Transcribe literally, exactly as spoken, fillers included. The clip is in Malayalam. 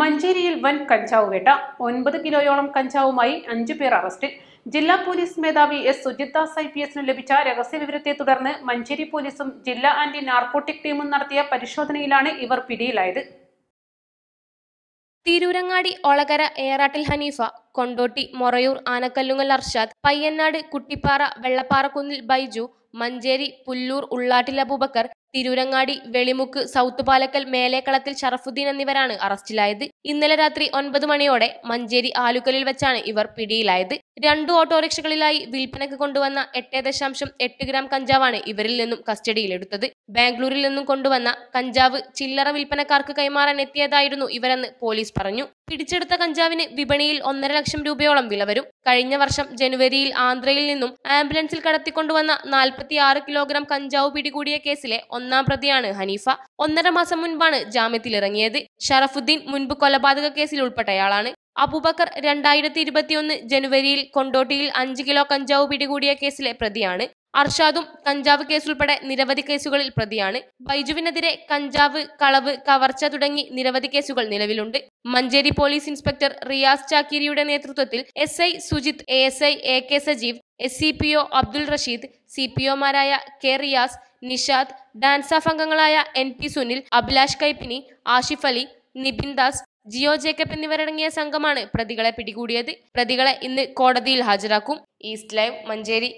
മഞ്ചേരിയിൽ വൻ കഞ്ചാവ് വേട്ട ഒൻപത് കിലോയോളം കഞ്ചാവുമായി അഞ്ചു പേർ അറസ്റ്റിൽ. ജില്ലാ പോലീസ് മേധാവി എസ് സുജിത്ദാസ് ഐ പി എസിന് ലഭിച്ച രഹസ്യവിവരത്തെ തുടർന്ന് മഞ്ചേരി പോലീസും ജില്ലാ ആന്റി നാർക്കോട്ടിക് ടീമും നടത്തിയ പരിശോധനയിലാണ് ഇവർ പിടിയിലായത്. തിരൂരങ്ങാടി ഒളകര ഏറാട്ടിൽ ഹനീഫ, കൊണ്ടോട്ടി മൊറയൂർ ആനക്കല്ലുങ്ങൽ അർഷാദ്, പയ്യന്നാട് കുട്ടിപ്പാറ വെള്ളപ്പാറക്കുന്നിൽ ബൈജു, മഞ്ചേരി പുല്ലൂർ ഉള്ളാട്ടിൽ അബൂബക്കർ, തിരൂരങ്ങാടി വെളിമുക്ക് സൗത്ത് പാലക്കൽ മേലേക്കളത്തിൽ ഷറഫുദ്ദീൻ എന്നിവരാണ് അറസ്റ്റിലായത്. ഇന്നലെ രാത്രി ഒൻപത് മണിയോടെ മഞ്ചേരി ആലുക്കലിൽ വെച്ചാണ് ഇവർ പിടിയിലായത്. രണ്ടു ഓട്ടോറിക്ഷകളിലായി വിൽപ്പനക്ക് കൊണ്ടുവന്ന എട്ട് ദശാംശം എട്ട് ഗ്രാം കഞ്ചാവാണ് ഇവരിൽ നിന്നും കസ്റ്റഡിയിലെടുത്തത്. ബാംഗ്ലൂരിൽ നിന്നും കൊണ്ടുവന്ന കഞ്ചാവ് ചില്ലറ വിൽപ്പനക്കാർക്ക് കൈമാറാൻ എത്തിയതായിരുന്നു ഇവരെന്ന് പോലീസ് പറഞ്ഞു. പിടിച്ചെടുത്ത കഞ്ചാവിന് വിപണിയിൽ ഒന്നര ലക്ഷം രൂപയോളം വില വരും. കഴിഞ്ഞ വർഷം ജനുവരിയിൽ ആന്ധ്രയിൽ നിന്നും ആംബുലൻസിൽ കടത്തിക്കൊണ്ടുവന്ന നാൽപ്പത്തി ആറ് കിലോഗ്രാം കഞ്ചാവ് പിടികൂടിയ കേസിലെ ഒന്നാം പ്രതിയാണ് ഹനീഫ. ഒന്നര മാസം മുൻപാണ് ജാമ്യത്തിലിറങ്ങിയത്. ഷറഫുദ്ദീൻ മുൻപ് കൊലപാതക കേസിൽ ഉൾപ്പെട്ടയാളാണ്. അബൂബക്കർ രണ്ടായിരത്തി ഇരുപത്തിയൊന്ന് ജനുവരിയിൽ കൊണ്ടോട്ടിയിൽ അഞ്ച് കിലോ കഞ്ചാവ് പിടികൂടിയ കേസിലെ പ്രതിയാണ്. അർഷാദും കഞ്ചാവ് കേസുൾപ്പെടെ നിരവധി കേസുകളിൽ പ്രതിയാണ്. ബൈജുവിനെതിരെ കഞ്ചാവ്, കളവ്, കവർച്ച തുടങ്ങി നിരവധി കേസുകൾ നിലവിലുണ്ട്. മഞ്ചേരി പോലീസ് ഇൻസ്പെക്ടർ റിയാസ് ചാക്കീരിയുടെ നേതൃത്വത്തിൽ S I Sujith, A S I A K Sajeev, S C P O Abdul Rasheed, C P ഒമാരായ കെ റിയാസ്, നിഷാദ്, ഡാൻസാഫ് അംഗങ്ങളായ എൻ പി സുനിൽ, അഭിലാഷ് കൈപ്പിനി, ആഷിഫ് അലി, നിബിൻ ദാസ്, ജിയോ ജേക്കബ് എന്നിവരടങ്ങിയ സംഘമാണ് പ്രതികളെ പിടികൂടിയത്. പ്രതികളെ ഇന്ന് കോടതിയിൽ ഹാജരാക്കും. East live Manjeri.